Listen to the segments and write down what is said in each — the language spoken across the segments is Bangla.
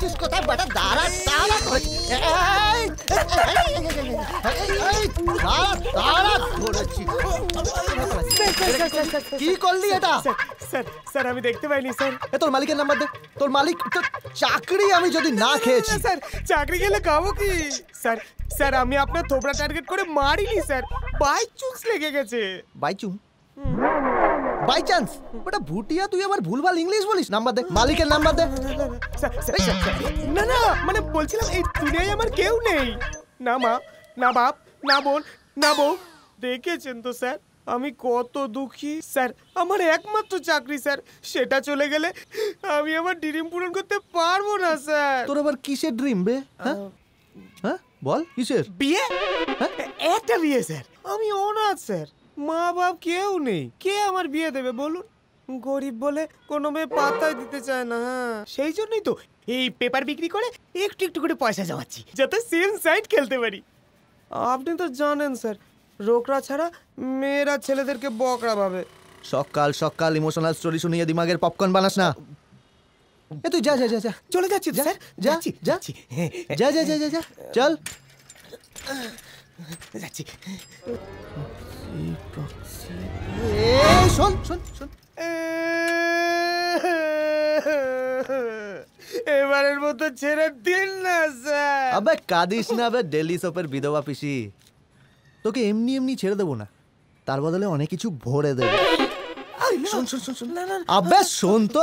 किसको था बड़ा दारा दारा দেখেছেন তো স্যার আমি কত দুঃখী স্যার আমার একমাত্র চাকরি স্যার সেটা চলে গেলে আমি আমার ড্রিম পূরণ করতে পারবো না স্যার। তোর আবার কিসের ড্রিম বে? হ্যাঁ হ্যাঁ বল কিসের বিয়ে? একটা বিয়ে স্যার আমি অনাথ স্যার মা বাপ কেউ নেই কে আমার বিয়ে দেবে বলুন গরিব বলে কোনো মেয়ে পাতাই দিতে চায় না সেই জন্যই তো এই পেপার বিক্রি করে একটু একটু করে পয়সা জমাচ্ছি যাতে সেম সাইড খেলতে পারি। আপনি তো জানেন স্যার রোকরা ছাড়া মেয়েরা ছেলেদেরকে বকরা ভাবে। সকাল সকাল ইমোশনাল স্টোরি শুনিয়ে দিমাগের পপকর্ন বানাস না। এ তুই যা যা যা চলে যাচ্ছি স্যার যাচ্ছি যাচ্ছি যা যা যা যা চল যাচ্ছি। এই শোন শোন শোন এবারের মতো ছেড়ে দিন না স্যার। আবে কাঁদিস না বে ডেলি সপের বিধবা পিসি তোকে এমনি এমনি ছেড়ে দেবো না তার বদলে অনেক কিছু ভরে দেবো। আবে শোন তো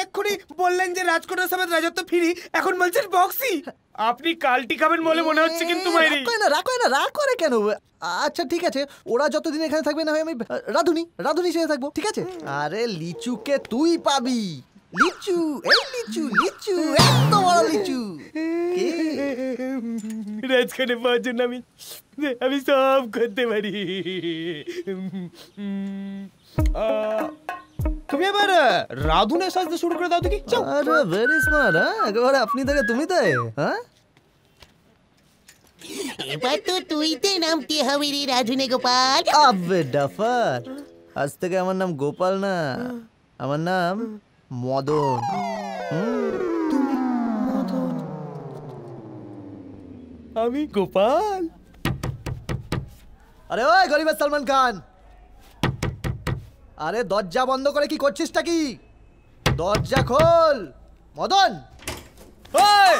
এক্ষুনি বললেন যে রাজকন্যার সমেত রাজত্ব ফ্রি এখন বলছেন প্রক্সি আপনি কালটি খাবেন বলে মনে হচ্ছে কিন্তু মাইরি রাখো না রাখো না কেন। আচ্ছা ঠিক আছে ওরা যতদিন এখানে থাকবে না হয় আমি রাধুনি রাধুনি সেখানে থাকবো ঠিক আছে। আরে লিচুকে তুই পাবি লিচু এই লিচু লিচু এত বড় লিচু রাজখানে পাওয়ার জন্য আমি আমি সব করতে পারি। তুমি এবার রাধুনে সাজতে শুরু করে দাও দেখি। আরে ভেরি স্মার্ট একেবারে আপনি থেকে তুমি তাই। হ্যাঁ এবার তো তুইতে নামতে হবে রে রাধুনে গোপাল। আবে ডাফার আজ থেকে আমার নাম গোপাল না আমার নাম মদন। তুমি মদন আমি গোপাল। আরে ওই গরিব সালমান খান আরে দরজা বন্ধ করে কি করছিস টা কি দরজা খোল। মদন ওই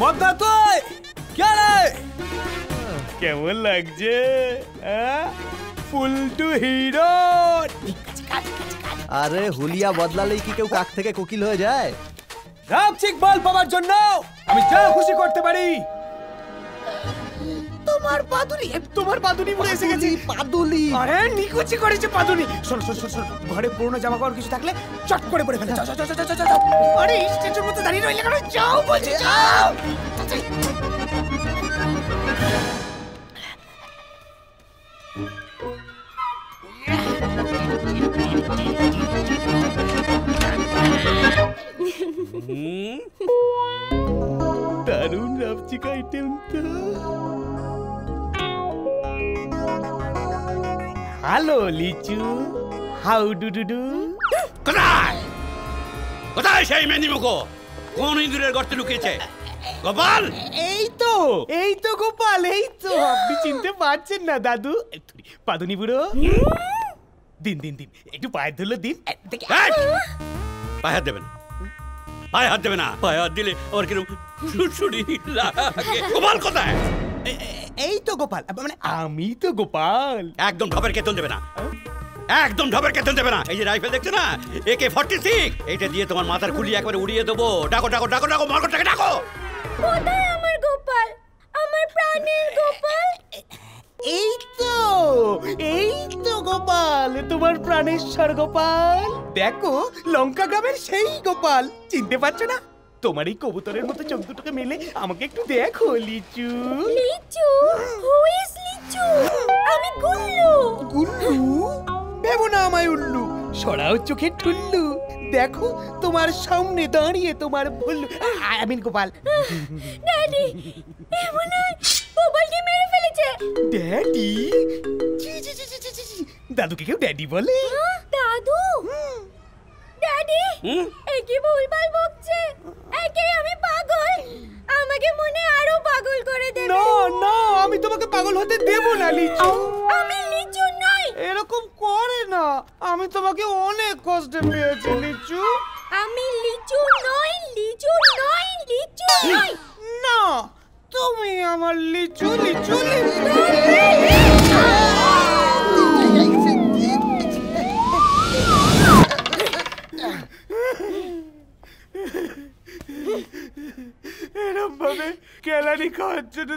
মদন তুই কে রে কেমন লাগছে ফুল টু হিরো। আরে হুলিয়া বদলালেই কি কেউ কাক থেকে কোকিল হয়ে যায় রামচিক বল পাওয়ার জন্য আমি যা খুশি করতে পারি। তোমার পাদুলি পুরো এসে গেছে পাদুলি আরে নিকুচি করেছে পাদুলি। শোন শোন শোন ঘরে পুরনো জামা কাপড় কিছু থাকলে চট করে পরে ফেলে যাও যাও যাও যাও আরে স্টেজের মধ্যে দাঁড়িয়ে রইলে কেন যাও বলছি যাও। দারুণ রাফচিক আইটেম তো। হ্যালো লিচু হাউ ডু ডু ডু কোথায় কোথায় সেই মেনিমুখো কোন ইঁদুরের গর্তে লুকিয়েছে গোপাল এই তো গোপাল এই তো আপনি চিনতে পারছেন না দাদু পাদুনি বুড়ো দিন দিন দিন একটু পায়ে ধরলো দিন পায়ে হাত দেবেন পায়ে হাত দেবে না পায়ে হাত দিলে আমার কিরকম ছুটছুটি লাগে। গোপাল কোথায়? এই তো গোপাল মানে আমি তো গোপাল একদম ঢপের কেতন দেবে না একদম ঢপের কেতন দেবে না। এই যে রাইফেল দেখছো না AK-46 এটা দিয়ে তোমার মাথার খুলি একবারে উড়িয়ে দেবো। ডাকো ডাকো ডাকো ডাকো মরকটাকে ডাকো। কোথায় আমার গোপাল আমার প্রাণের গোপাল? এই তো গোপাল তোমার প্রাণেশ্বর গোপাল দেখো লঙ্কা গ্রামের সেই গোপাল চিনতে পারছো না তোমার এই কবুতরের মতো চোখ দুটোকে মেলে আমাকে একটু দেখো লিচু। লিচু? হু ইজ লিচু? আমি গুল্লু। গুল্লু? ভেবো না আমায় উল্লু, সরাও চোখের টুল্লু। দেখো তোমার সামনে দাঁড়িয়ে তোমার ভুল্লু, আই মিন গোপাল। ড্যাডি, ভেবো না গোপালকে মেরে ফেলেছে। ড্যাডি? জি জি জি জি, দাদুকে কেউ ড্যাডি বলে? দাদু? ড্যাডি, একে ভুলভাল বকছে, একে আমি পাগল, আমাকে মনে আরো পাগল করে দেবে। না না, আমি তোমাকে পাগল হতে দেব না লিচু। আমি লিচু নই। এরকম করে না, আমি তোমাকে অনেক কষ্ট পেয়েছি লিচু। আমি লিচু নই, লিচু নই, লিচু নই। না, তুমি আমার লিচু লিচু লিচু।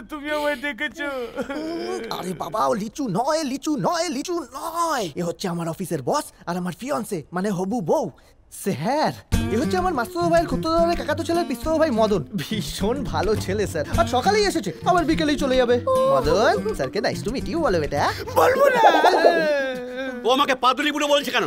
ভীষণ ভালো ছেলে স্যার, আর সকালেই এসেছে, আবার বিকেলেই চলে যাবে। মদন স্যারকে নাইস টু মিট ইউ বলো। বেটা বলবো না, ও আমাকে পাদুলি বলে বলছে কেন?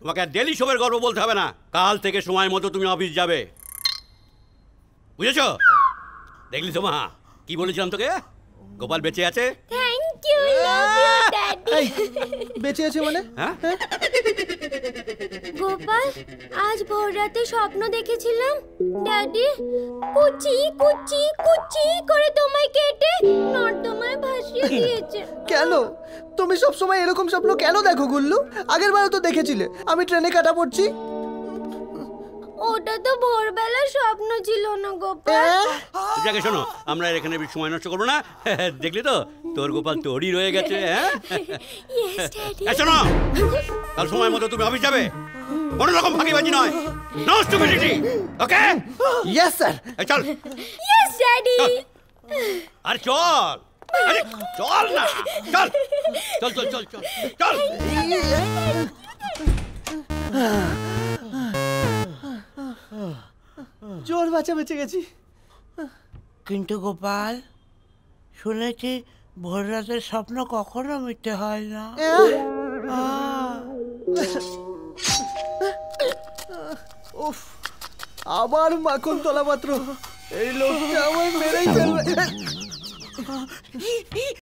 তোমাকে ডেলি শোবের গল্প বলতে হবে না। কাল থেকে সময় মতো তুমি অফিস যাবে, বুঝেছো? দেখলি সোমা কি বলেছিলাম তোকে? গোপাল বেঁচে আছে। Thank you daddy. বেঁচে আছে মানে? হ্যাঁ, গোপাল আজ ভোর রাতে স্বপ্ন দেখেছিলাম ড্যাডি, কুচি কুচি কুচি করে তোমায় কেটে নর্দমায় ভাসিয়ে দিয়েছে। কেন তুমি সব সময় এরকম স্বপ্ন কেন দেখো গুল্লু? আগের বারও তো দেখেছিলে আমি ট্রেনে কাটা পড়ছি। ওটা তো ভোরবেলা স্বপ্ন ছিল না গোপাল। যাকে শোনো, আমরা এখানে সময় নষ্ট করবো না। দেখলি তো, তোর গোপাল তোরই রয়ে গেছে। শোনো, কাল সময় মতো তুমি অফিস যাবে, কোনো রকম ফাঁকিবাজি নয়। No stupidity, okay? Yes sir. চল। Yes daddy. আর চল। আরে চল না, চল চল চল চল চল চল। জোর বাঁচা বেঁচে গেছি। কিন্তু গোপাল, শুনেছি ভোর রাতের স্বপ্ন কখনো মিটে হয় না। উফ, আবার মাখন তোলা মাত্র এই লোকটা আমায় মেরেই ফেলবে।